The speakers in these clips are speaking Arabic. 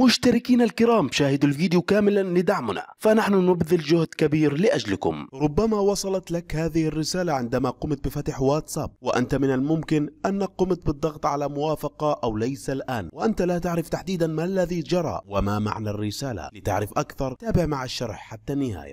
مشتركين الكرام، شاهدوا الفيديو كاملا لدعمنا، فنحن نبذل جهد كبير لأجلكم. ربما وصلت لك هذه الرسالة عندما قمت بفتح واتساب، وأنت من الممكن أنك قمت بالضغط على موافقة أو ليس الآن، وأنت لا تعرف تحديدا ما الذي جرى وما معنى الرسالة. لتعرف أكثر تابع مع الشرح حتى النهاية.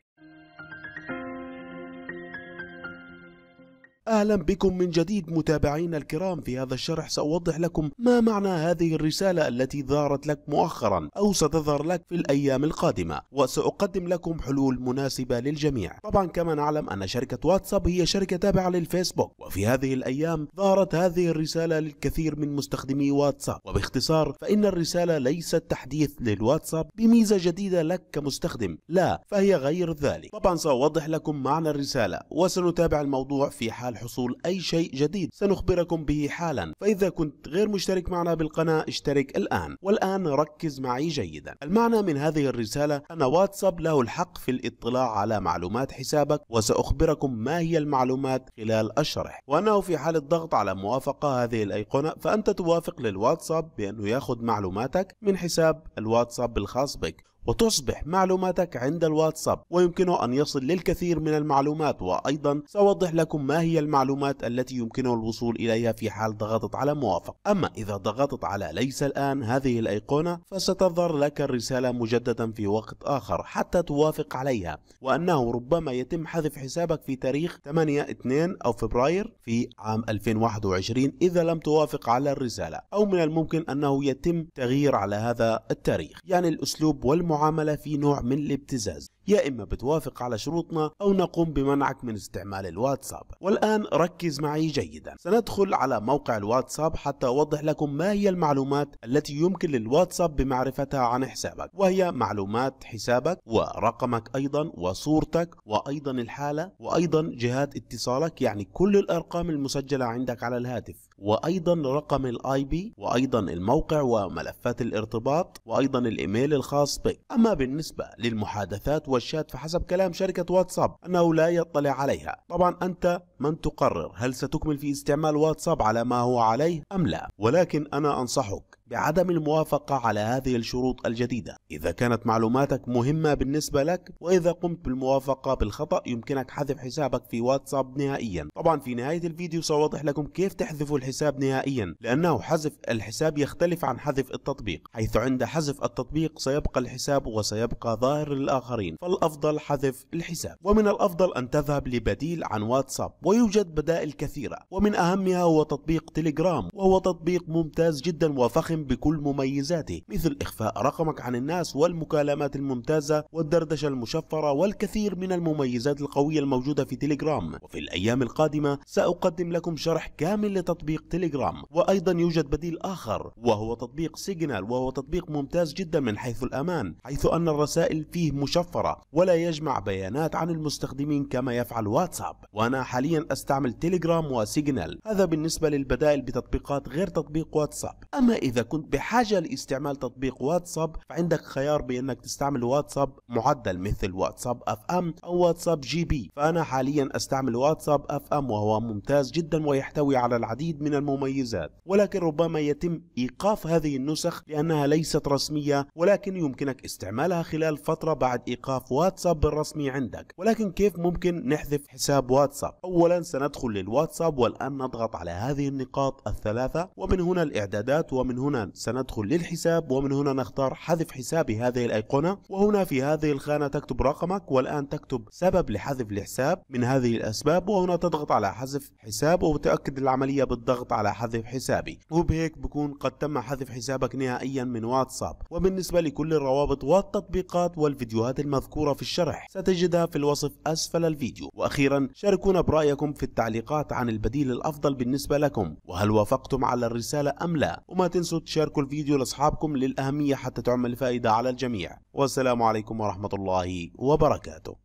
أهلا بكم من جديد متابعين الكرام. في هذا الشرح سأوضح لكم ما معنى هذه الرسالة التي ظهرت لك مؤخرا أو ستظهر لك في الأيام القادمة، وسأقدم لكم حلول مناسبة للجميع. طبعا كما نعلم أن شركة واتساب هي شركة تابعة للفيسبوك، وفي هذه الأيام ظهرت هذه الرسالة للكثير من مستخدمي واتساب. وباختصار فإن الرسالة ليست تحديث للواتساب بميزة جديدة لك كمستخدم، لا، فهي غير ذلك. طبعا سأوضح لكم معنى الرسالة، وسنتابع الموضوع في حال حصول أي شيء جديد سنخبركم به حالا. فإذا كنت غير مشترك معنا بالقناة اشترك الآن. والآن ركز معي جيدا. المعنى من هذه الرسالة أن واتساب له الحق في الاطلاع على معلومات حسابك، وسأخبركم ما هي المعلومات خلال الشرح. وأنه في حال الضغط على موافقة هذه الأيقونة فأنت توافق للواتساب بأنه يأخذ معلوماتك من حساب الواتساب الخاص بك، وتصبح معلوماتك عند الواتساب، ويمكنه أن يصل للكثير من المعلومات. وأيضا سأوضح لكم ما هي المعلومات التي يمكنه الوصول إليها في حال ضغطت على موافق. أما إذا ضغطت على ليس الآن هذه الأيقونة فستظهر لك الرسالة مجددا في وقت آخر حتى توافق عليها، وأنه ربما يتم حذف حسابك في تاريخ 8/2 أو فبراير في عام 2021 إذا لم توافق على الرسالة، أو من الممكن أنه يتم تغيير على هذا التاريخ. يعني الأسلوب والمعاملة في نوع من الابتزاز، يا إما بتوافق على شروطنا أو نقوم بمنعك من استعمال الواتساب. والآن ركز معي جيدا. سندخل على موقع الواتساب حتى أوضح لكم ما هي المعلومات التي يمكن للواتساب بمعرفتها عن حسابك، وهي معلومات حسابك ورقمك أيضا وصورتك وأيضا الحالة وأيضا جهات اتصالك، يعني كل الأرقام المسجلة عندك على الهاتف، وأيضا رقم الIP وأيضا الموقع وملفات الارتباط وأيضا الإيميل الخاص بك. أما بالنسبة للمحادثات والشات فحسب كلام شركة واتساب أنه لا يطلع عليها. طبعا أنت من تقرر هل ستكمل في استعمال واتساب على ما هو عليه أم لا، ولكن أنا أنصحك بعدم الموافقة على هذه الشروط الجديدة إذا كانت معلوماتك مهمة بالنسبة لك. وإذا قمت بالموافقة بالخطأ يمكنك حذف حسابك في واتساب نهائيا. طبعا في نهاية الفيديو سأوضح لكم كيف تحذفوا الحساب نهائيا، لأنه حذف الحساب يختلف عن حذف التطبيق، حيث عند حذف التطبيق سيبقى الحساب وسيبقى ظاهر للآخرين، فالأفضل حذف الحساب. ومن الأفضل أن تذهب لبديل عن واتساب، ويوجد بدائل كثيرة، ومن أهمها هو تطبيق تليجرام، وهو تطبيق ممتاز جدا وفخم بكل مميزاته، مثل إخفاء رقمك عن الناس والمكالمات الممتازة والدردشة المشفرة والكثير من المميزات القوية الموجودة في تليجرام. وفي الأيام القادمة سأقدم لكم شرح كامل لتطبيق تليجرام. وأيضا يوجد بديل آخر وهو تطبيق سيجنال، وهو تطبيق ممتاز جدا من حيث الأمان، حيث أن الرسائل فيه مشفرة ولا يجمع بيانات عن المستخدمين كما يفعل واتساب. وأنا حاليا أستعمل تليجرام وسيجنال. هذا بالنسبة للبدائل بتطبيقات غير تطبيق واتساب. أما إذا كنت بحاجة لاستعمال تطبيق واتساب فعندك خيار بأنك تستعمل واتساب معدل مثل واتساب FM أو واتساب GB. فأنا حاليا أستعمل واتساب FM وهو ممتاز جدا ويحتوي على العديد من المميزات، ولكن ربما يتم إيقاف هذه النسخ لأنها ليست رسمية، ولكن يمكنك استعمالها خلال فترة بعد إيقاف واتساب الرسمي عندك. ولكن كيف ممكن نحذف حساب واتساب؟ أولا سندخل للواتساب، والآن نضغط على هذه النقاط الثلاثة، ومن هنا الإعدادات، ومن هنا سندخل للحساب، ومن هنا نختار حذف حسابي هذه الأيقونة، وهنا في هذه الخانة تكتب رقمك، والآن تكتب سبب لحذف الحساب من هذه الأسباب، وهنا تضغط على حذف حساب وتأكد العملية بالضغط على حذف حسابي، وبهيك بكون قد تم حذف حسابك نهائيا من واتساب. وبالنسبة لكل الروابط والتطبيقات والفيديوهات المذكورة في الشرح ستجدها في الوصف أسفل الفيديو. وأخيرا شاركونا برأيكم في التعليقات عن البديل الأفضل بالنسبة لكم، وهل وافقتم على الرسالة أم لا. وما تنسوا تشاركوا الفيديو لأصحابكم للأهمية حتى تعمل فائدة على الجميع. والسلام عليكم ورحمة الله وبركاته.